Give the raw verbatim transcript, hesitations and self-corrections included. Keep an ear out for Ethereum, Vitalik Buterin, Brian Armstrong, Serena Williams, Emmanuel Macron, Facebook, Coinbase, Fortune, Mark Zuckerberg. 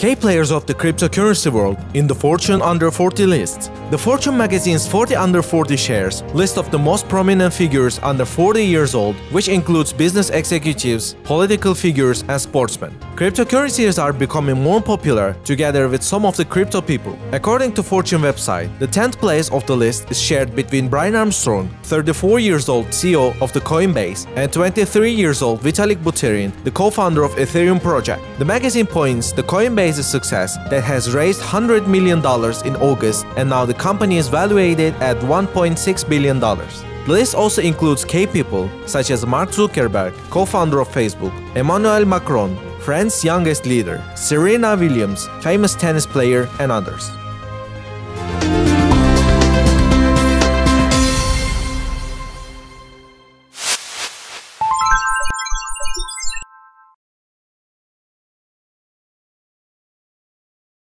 Key players of the cryptocurrency world in the Fortune Under forty list. The Fortune magazine's forty Under forty shares list of the most prominent figures under forty years old, which includes business executives, political figures, and sportsmen. Cryptocurrencies are becoming more popular together with some of the crypto people. According to Fortune website, the tenth place of the list is shared between Brian Armstrong, thirty-four years old C E O of the Coinbase, and twenty-three years old Vitalik Buterin, the co-founder of Ethereum project. The magazine points the Coinbase success that has raised one hundred million dollars in August, and now the company is valued at one point six billion dollars. The list also includes key people such as Mark Zuckerberg, co-founder of Facebook, Emmanuel Macron, France's youngest leader, Serena Williams, famous tennis player, and others.